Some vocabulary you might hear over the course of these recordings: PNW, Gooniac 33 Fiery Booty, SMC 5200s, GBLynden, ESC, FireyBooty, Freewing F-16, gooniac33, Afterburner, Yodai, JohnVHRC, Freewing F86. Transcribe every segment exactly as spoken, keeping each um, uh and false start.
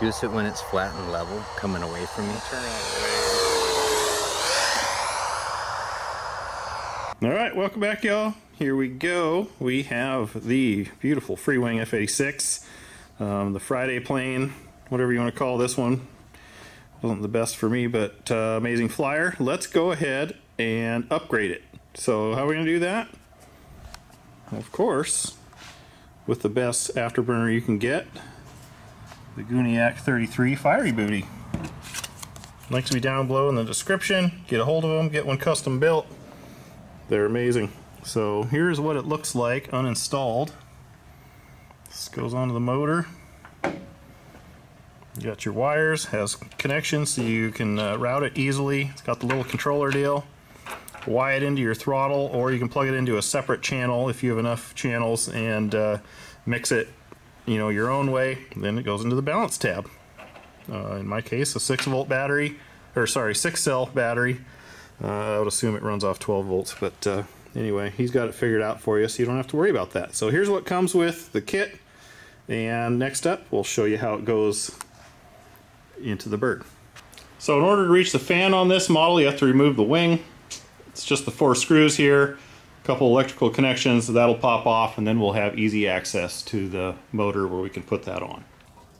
Goose it when it's flat and level, coming away from me. Turn on the way. All right, welcome back, y'all. Here we go. We have the beautiful Freewing F eighty-six, um, the Friday plane, whatever you want to call this one. Wasn't the best for me, but uh, amazing flyer. Let's go ahead and upgrade it. So how are we going to do that? Of course, with the best afterburner you can get, the Gooniac thirty-three Fiery Booty. Links will be down below in the description. Get a hold of them, get one custom built. They're amazing. So here's what it looks like uninstalled. This goes onto the motor. You got your wires, has connections so you can uh, route it easily. It's got the little controller deal. Wire it into your throttle, or you can plug it into a separate channel if you have enough channels and uh, mix it, you know, your own way. Then it goes into the balance tab. Uh, in my case, a six volt battery, or sorry, six cell battery. Uh, I would assume it runs off twelve volts, but uh, anyway, he's got it figured out for you, so you don't have to worry about that. So here's what comes with the kit, and next up, we'll show you how it goes into the bird. So in order to reach the fan on this model, you have to remove the wing. It's just the four screws here, a couple electrical connections, that'll pop off, and then we'll have easy access to the motor where we can put that on.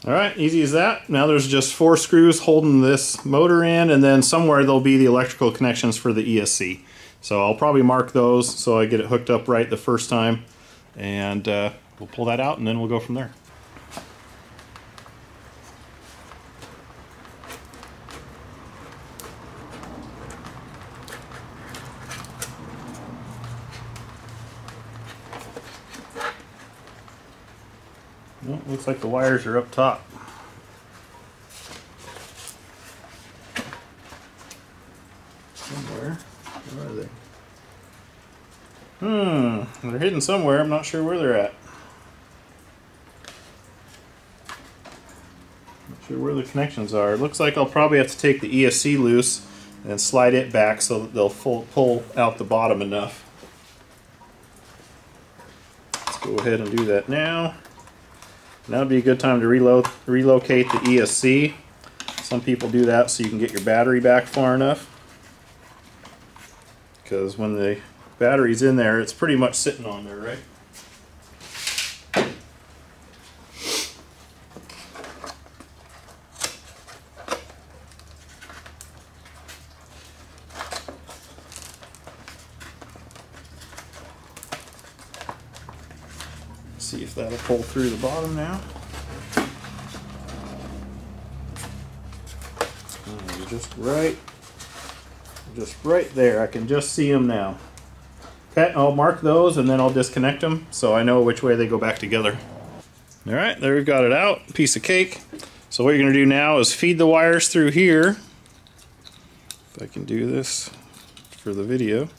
All right, easy as that. Now there's just four screws holding this motor in, and then somewhere there'll be the electrical connections for the E S C. So I'll probably mark those so I get it hooked up right the first time, and uh, we'll pull that out and then we'll go from there. Well, looks like the wires are up top. Somewhere. Where are they? Hmm, they're hidden somewhere. I'm not sure where they're at. Not sure where the connections are. It looks like I'll probably have to take the E S C loose and slide it back so that they'll full, pull out the bottom enough. Let's go ahead and do that now. That would be a good time to reload, relocate the E S C. Some people do that so you can get your battery back far enough, because when the battery's in there, it's pretty much sitting on there, right? See if that'll pull through the bottom now. And just right, just right there. I can just see them now. Okay, I'll mark those and then I'll disconnect them so I know which way they go back together. All right, there we've got it out. Piece of cake. So what you're going to do now is feed the wires through here. If I can do this for the video.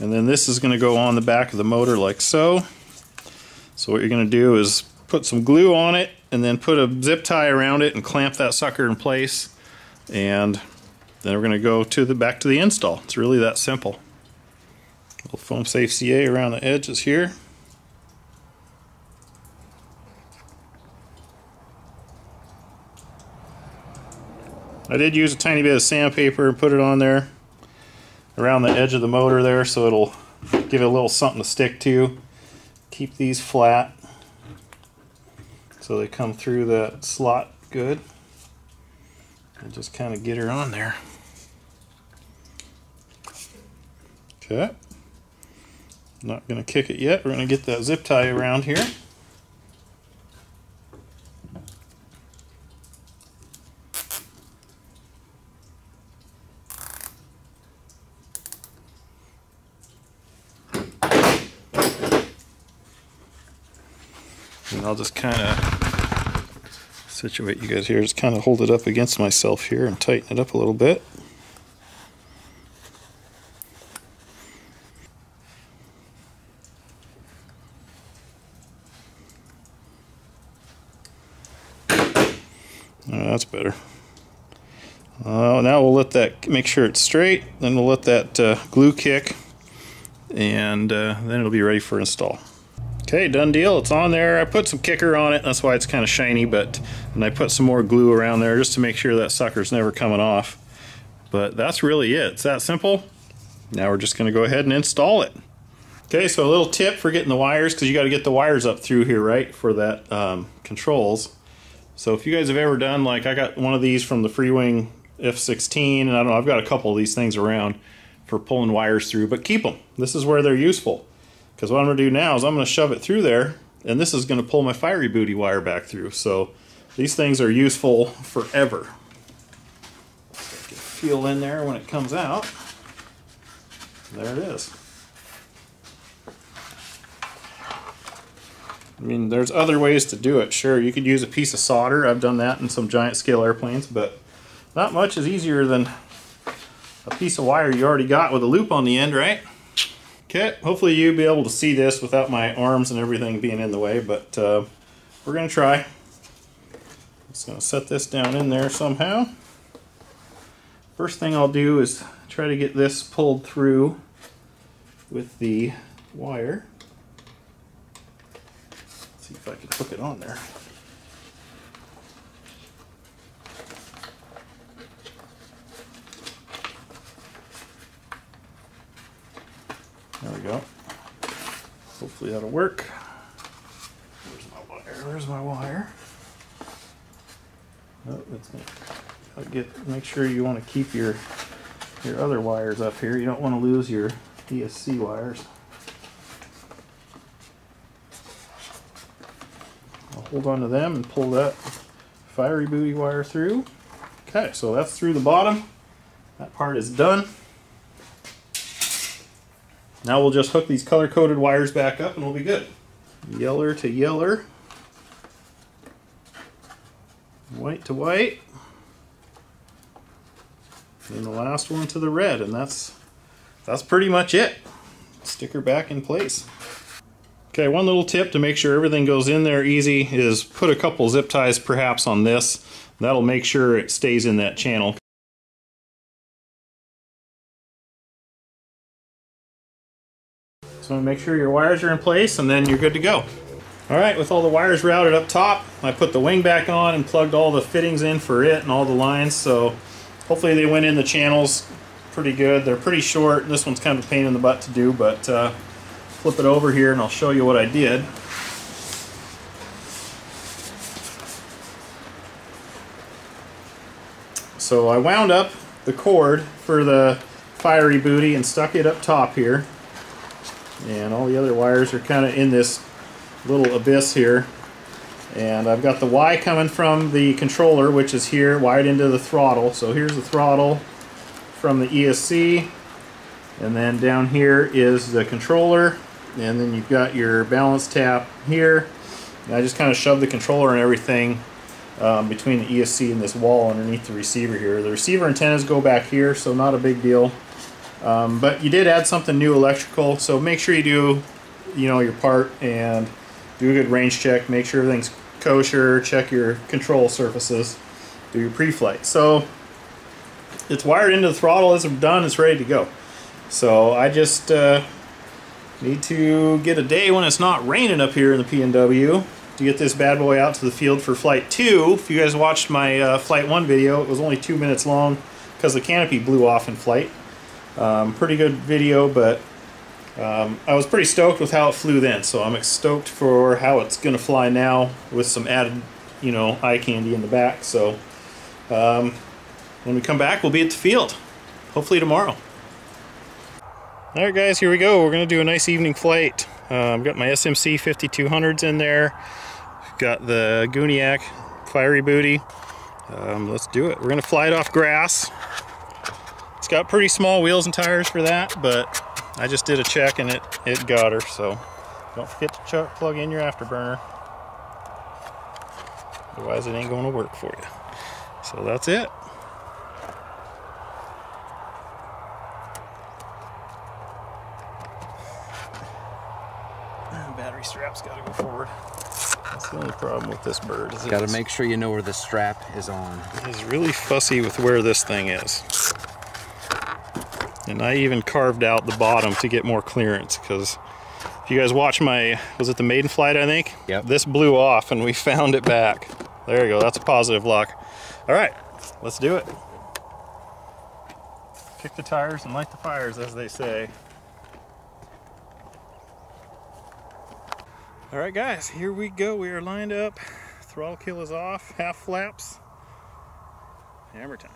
And then this is going to go on the back of the motor like so. So what you're going to do is put some glue on it and then put a zip tie around it and clamp that sucker in place, and then we're going to go to the back to the install. It's really that simple. A little foam safe C A around the edges here. I did use a tiny bit of sandpaper and put it on there around the edge of the motor there so it'll give it a little something to stick to. Keep these flat so they come through that slot good, and just kind of get her on there. Okay, not going to kick it yet. We're going to get that zip tie around here. I'll just kind of situate you guys here, just kind of hold it up against myself here and tighten it up a little bit. Oh, that's better. Uh, now we'll let that, make sure it's straight, then we'll let that uh, glue kick, and uh, then it'll be ready for install. Okay, done deal, it's on there. I put some kicker on it, that's why it's kind of shiny, but and I put some more glue around there just to make sure that sucker's never coming off. But that's really it, it's that simple. Now we're just gonna go ahead and install it. Okay, so a little tip for getting the wires, because you gotta get the wires up through here, right, for that um, controls. So if you guys have ever done, like I got one of these from the Freewing F sixteen, and I don't know, I've got a couple of these things around for pulling wires through, but keep them. This is where they're useful. Because what I'm going to do now is I'm going to shove it through there, and this is going to pull my Fiery Booty wire back through. So these things are useful forever. So get feel in there when it comes out. There it is. I mean, there's other ways to do it. Sure, you could use a piece of solder. I've done that in some giant scale airplanes, but not much is easier than a piece of wire you already got with a loop on the end, right? Okay, hopefully you'll be able to see this without my arms and everything being in the way, but uh, we're going to try. Just going to set this down in there somehow. First thing I'll do is try to get this pulled through with the wire. Let's see if I can hook it on there. There we go. Hopefully that'll work. Where's my wire? Where's my wire? Oh, it's gonna get. Make sure you want to keep your your other wires up here. You don't want to lose your E S C wires. I'll hold on to them and pull that Fiery Booty wire through. Okay, so that's through the bottom. That part is done. Now we'll just hook these color-coded wires back up and we'll be good. Yeller to yeller. White to white. And the last one to the red, and that's that's pretty much it. Sticker back in place. Okay, one little tip to make sure everything goes in there easy is put a couple zip ties perhaps on this. That'll make sure it stays in that channel. So make sure your wires are in place and then you're good to go. Alright, with all the wires routed up top, I put the wing back on and plugged all the fittings in for it and all the lines, so hopefully they went in the channels pretty good. They're pretty short. This one's kind of a pain in the butt to do, but uh, flip it over here and I'll show you what I did. So I wound up the cord for the Fiery Booty and stuck it up top here. And all the other wires are kind of in this little abyss here. And I've got the Y coming from the controller, which is here, wired into the throttle. So here's the throttle from the E S C. And then down here is the controller. And then you've got your balance tap here. And I just kind of shoved the controller and everything um, between the E S C and this wall underneath the receiver here. The receiver antennas go back here, so not a big deal. Um, but you did add something new electrical, so make sure you do, you know, your part and do a good range check. Make sure everything's kosher. Check your control surfaces. Do your pre-flight. So it's wired into the throttle. It's done. It's ready to go. So I just uh, need to get a day when it's not raining up here in the P N W to get this bad boy out to the field for flight two. If you guys watched my uh, flight one video, it was only two minutes long because the canopy blew off in flight. Um, pretty good video, but um, I was pretty stoked with how it flew then, so I'm stoked for how it's going to fly now with some added, you know, eye candy in the back. So um, when we come back, we'll be at the field, hopefully tomorrow. Alright guys, here we go. We're going to do a nice evening flight. Um, I've got my S M C fifty-two hundreds in there. I've got the Gooniac Fiery Booty. Um, let's do it. We're going to fly it off grass. It's got pretty small wheels and tires for that, but I just did a check and it, it got her, so don't forget to chuck, plug in your afterburner. Otherwise it ain't going to work for you. So that's it. Battery strap's got to go forward. That's the only problem with this bird. Is got to make sure you know where the strap is on. It's really fussy with where this thing is. And I even carved out the bottom to get more clearance because If you guys watch my, was it the maiden flight, I think? Yep. This blew off and we found it back. There you go, that's a positive lock. All right, let's do it. Kick the tires and light the fires, as they say. All right, guys, here we go. We are lined up. Throttle kill is off, half flaps. Hammer time.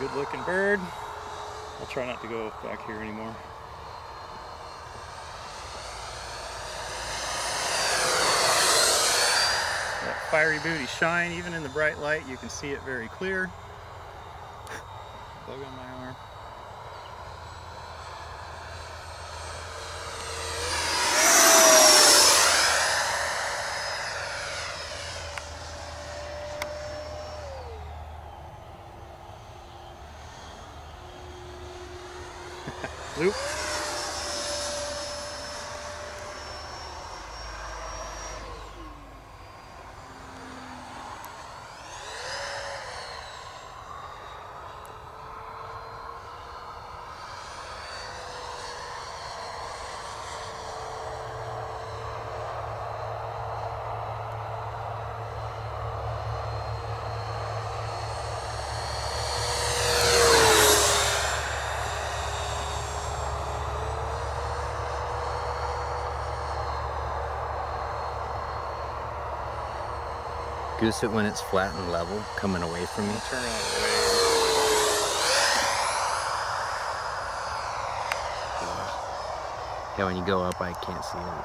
Good looking bird. I'll try not to go back here anymore. That fiery booty shine, even in the bright light, you can see it very clear. Bug on my arm. Loop. Goose it when it's flat and level, coming away from me. Turn it away. Yeah, when you go up, I can't see it.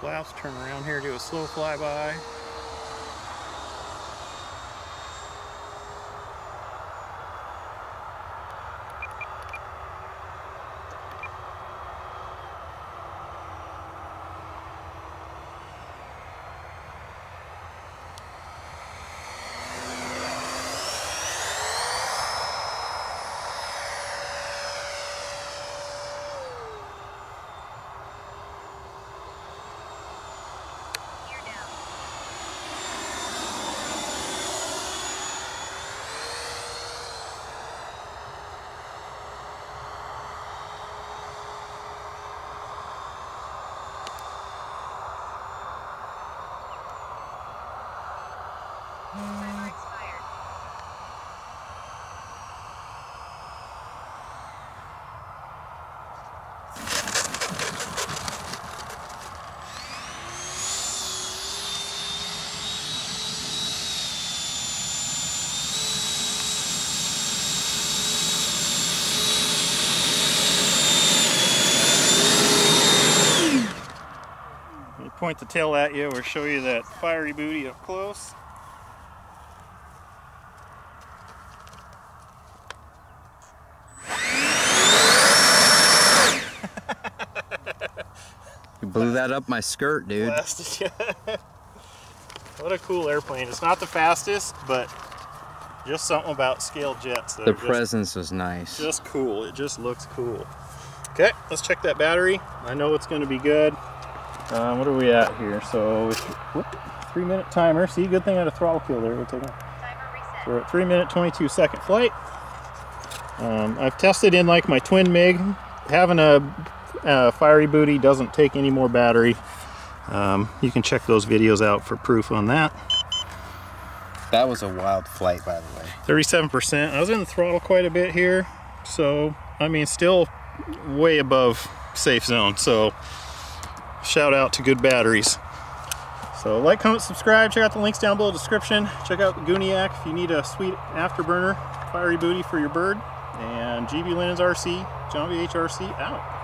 Flaps, turn around here, do a slow flyby. Point the tail at you or show you that fiery booty up close. You blew that up my skirt, dude. What a cool airplane. It's not the fastest, but just something about scale jets. The presence was nice. Just cool. It just looks cool. Okay, let's check that battery. I know it's going to be good. Um, what are we at here? So, whoop, three minute timer. See, good thing I had a throttle kill there. We're, taking, we're at three minute, twenty-two second flight. Um, I've tested in like my twin MiG. Having a, a fiery booty doesn't take any more battery. Um, you can check those videos out for proof on that. That was a wild flight, by the way. thirty-seven percent. I was in the throttle quite a bit here. So, I mean, still way above safe zone. So, shout out to good batteries. So like, comment, subscribe, check out the links down below in the description. Check out Gooniac if you need a sweet afterburner fiery booty for your bird. and GBLynden R C, JohnVHRC out.